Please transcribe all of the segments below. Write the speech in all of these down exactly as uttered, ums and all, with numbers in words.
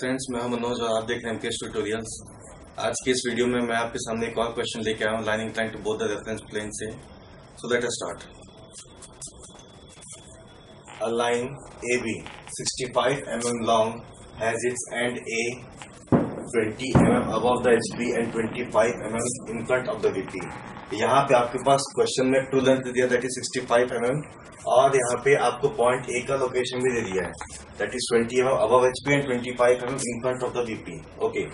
Friends, मैं हूं मनोज और आप देख रहे हैं एम केस ट्यूटोरियल्स। आज के इस वीडियो में मैं आपके सामने एक और क्वेश्चन लेके आया हूं, line incline to both the reference plane से। So let us start. A line AB sixty-five millimeters long has its end A twenty millimeters above the HP and twenty-five millimeters in front of the VP. यहाँ पे आपके पास question में true length दे दिया that is sixty-five millimeters और यहाँ पे आपको पॉइंट ए का लोकेशन भी दे दिया है that is twenty millimeters above HP and twenty-five millimeters in front of the VP. Okay,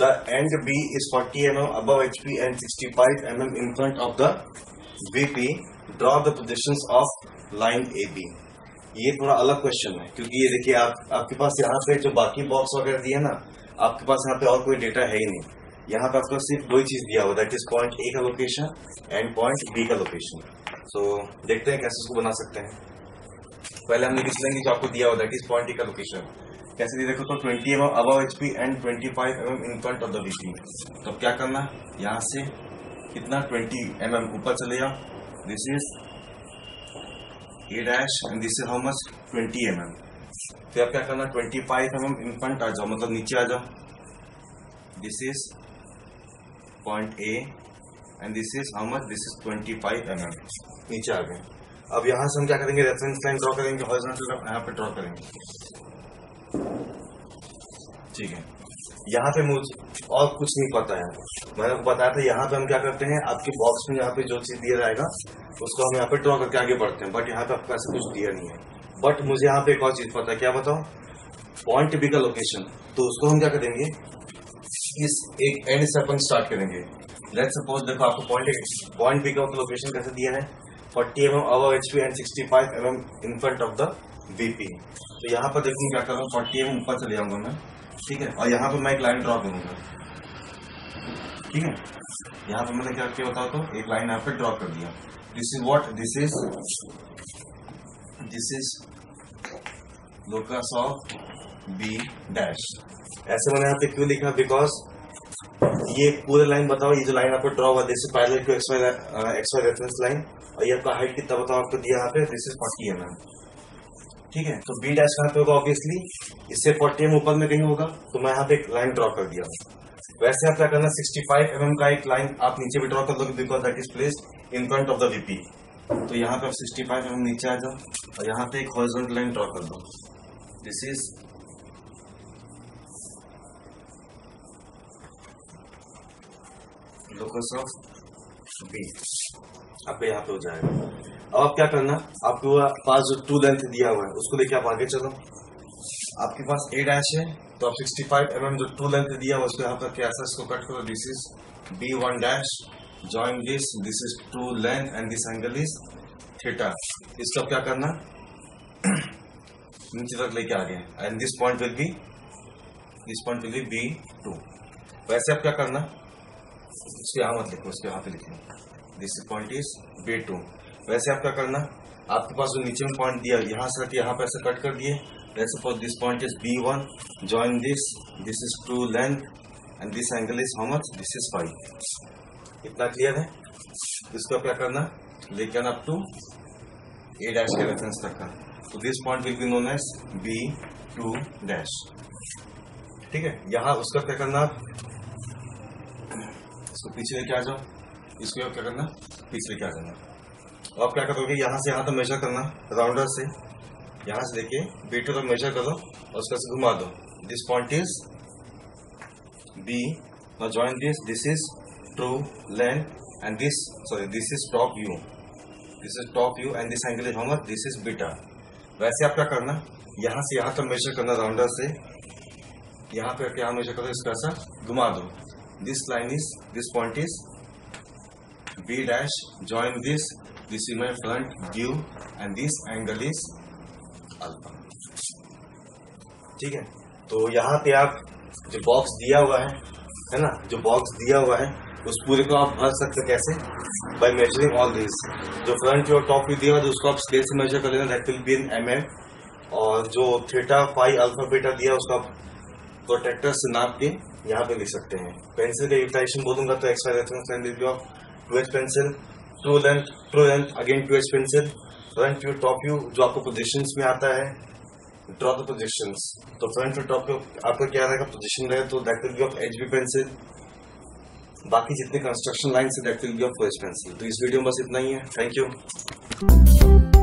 the end B is forty millimeters above HP and sixty-five millimeters in front of the VP. Draw the positions of line A B. ये थोड़ा अलग question है क्योंकि ये देखिए आप आपके पास यहाँ पे जो बाकी बॉक्स वगैरह दिया ना, आपके पास यहाँ पे और कोई डेटा है ही नहीं। यहाँ पे आपको सिर्फ दो ही चीज दिया हुआ दैट इज पॉइंट ए का लोकेशन एंड पॉइंट बी का लोकेशन। सो so, देखते हैं कैसे इसको बना सकते हैं। पहले हमने किस लेंगे जो आपको दिया हुआ दैट इज पॉइंट ए का लोकेशन कैसे देखो तो twenty millimeters above HP and twenty-five millimeters in front of the VP. तो क्या करना, यहाँ से कितना twenty millimeters ऊपर चले जाओ। This is A dash and this is how much twenty millimeters। फिर आप क्या करना twenty-five millimeters इन फ्रंट आ जाओ, मतलब नीचे आ जाओ। This is point A and this is how much, this is twenty-five millimeters। नीचे आ गए। अब यहाँ से हम क्या करेंगे, रेफरेंस लाइन ड्रॉ करेंगे, हॉरिजॉन्टल यहाँ पे ड्रॉ करेंगे। ठीक है, यहाँ पे मुझे और कुछ नहीं पता है। मैंने आपको बताया था यहाँ पे हम क्या करते हैं, आपके बॉक्स में यहाँ पे जो चीज दिया जाएगा उसको हम यहाँ पे ड्रॉ करके आगे बढ़ते हैं। बट यहाँ पे आपको ऐसा कुछ दिया नहीं है। बट मुझे यहाँ पे एक और चीज पता है, क्या बताओ, पॉइंट बी का लोकेशन। तो उसको हम क्या करेंगे, इस एक एंड से अपन स्टार्ट करेंगे। लेट्स सपोज देखो आपको पॉइंट पॉइंट बी का लोकेशन कैसे दिया है forty millimeters above HP and sixty-five millimeters in front of the VP. तो यहाँ पर देखूँ क्या करूँ, forty millimeters ऊपर चले जाऊंगा मैं। ठीक है, और यहाँ पर मैं एक लाइन ड्रॉ करूंगा। ठीक है, यहाँ पर मैंने क्या किया बताओ, तो एक लाइन यहाँ पे ड्रॉ कर दिया। This is what, this is this is locus of B dash. ऐसे मैंने यहाँ पे क्यों लिखा, बिकॉज ये पूरे लाइन बताओ, ये जो लाइन आपको ड्रॉ हुआ जैसे parallel to X Y X Y reference line, और ये आपका हाइट कितना बताओ आपको दिया यहाँ पे, दिस इज forty millimeters। ठीक है, तो बी डैश कहाँ पे होगा, ऑब्वियसली इससे forty millimeters ऊपर में कहीं होगा। तो मैं यहाँ पे एक लाइन ड्रॉ कर दिया। वैसे आप क्या करना, sixty-five millimeters का एक लाइन आप नीचे भी ड्रॉ कर दोगे because that is placed in front of the VP. तो यहाँ पे आप sixty-five millimeters नीचे आ जाओ और यहाँ पे एक हॉरिजॉन्टल लाइन ड्रॉ कर दो। This is locus of B, आपको यहाँ पे हो जाएगा। अब आप क्या करना, आपके पास जो टू लेंथ दिया हुआ है उसको लेके आप आगे चलो। आपके पास ए डैश है तो आप sixty-five millimeters जो टू लेंथ दिया हुआ उसको यहाँ पर कैसा इसको कट करो। This is B one dash join this, this is true length and this angle is theta. इसको आप क्या करना नीचे तक लेके आ गए and this point will be this point will be B two. वैसे आप क्या करना, उसके यहाँ मत लिखो, उसके यहाँ पे लिखो this point is B two. वैसे आप क्या करना, आपके पास जो नीचे में पॉइंट दिया यहाँ से यहाँ पे ऐसे कट कर दिए। वैसे for this point is B one join this, this is true length and this angle is how much, this is five. इतना क्लियर है। इसको आप क्या करना लेके आना अप टू ए डैश के रेफरेंस तक का। तो this point will be known as B two dash. ठीक है, यहाँ उसका क्या करना, इसको पीछे लेके आ जाओ, इसको आप क्या करना पीछे लेके आ जाना। और आप क्या करोगे, यहाँ से यहाँ तक मेजर करना राउंडर से, यहाँ से लेके बी टू तक मेजर करो और उसका से घुमा दो। This point is B now join this, this is true length and this sorry this is top U this is top you and this angle is how much, this is beta. वैसे आप क्या करना, यहाँ से यहाँ तक major करना rounder से, यहाँ पे यहाँ मेजर करो, इसका ऐसा घुमा दो। This line is, this point is B dash. Join this. This is my front view, and this angle is alpha. ठीक है, तो यहाँ पे आप जो बॉक्स दिया हुआ है, है ना, जो बॉक्स दिया हुआ है उस पूरे को आप भर सकते कैसे, by measuring all these. जो फ्रंट और टॉप व्यू दिया हुआ है उसको आप स्केल से मेजर कर लेना, that will be in mm. और जो थीटा फाई अल्फा बीटा दिया उसको आप प्रोटेक्टर से नाप के यहाँ पे लिख सकते हैं। पेंसिल का यूटिलाइजेशन बोलूंगा तो एक्स वाई रेफरेंस लाइन लिख लो आप, two H pencil, true length true length again two H pencil, front view top view जो आपको पोजीशंस में आता है, draw the projections. तो फ्रंट से टॉप में आपका क्या रहेगा पोजिशन रहे, तो that will be of HB pencil, बाकी जितने कंस्ट्रक्शन लाइन से दैट विल बी ऑफ वेज पेंसिल. तो इस वीडियो में बस इतना ही है. Thank you.